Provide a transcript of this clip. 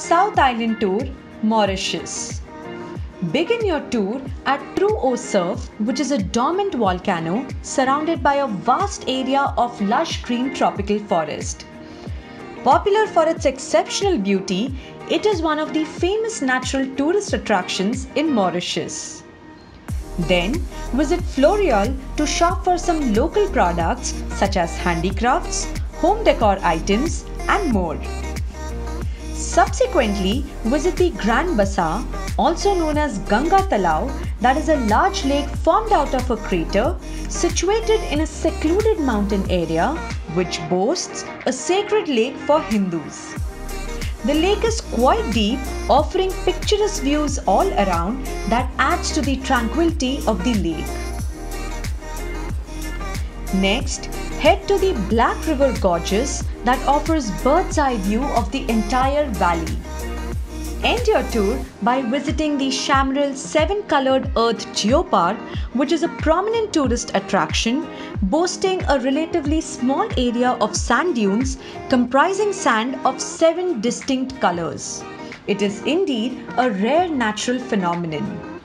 South Island Tour, Mauritius. Begin your tour at Trou aux Cerfs, which is a dormant volcano surrounded by a vast area of lush green tropical forest. Popular for its exceptional beauty, it is one of the famous natural tourist attractions in Mauritius. Then visit Floreal to shop for some local products such as handicrafts, home decor items and more. Subsequently, visit the Grand Bassin, also known as Ganga Talao, that is a large lake formed out of a crater situated in a secluded mountain area which boasts a sacred lake for Hindus. The lake is quite deep, offering picturesque views all around that adds to the tranquility of the lake. Next, head to the Black River Gorges that offers bird's eye view of the entire valley. End your tour by visiting the Chamarel 7 Coloured Earth Geopark, which is a prominent tourist attraction boasting a relatively small area of sand dunes comprising sand of 7 distinct colours. It is indeed a rare natural phenomenon.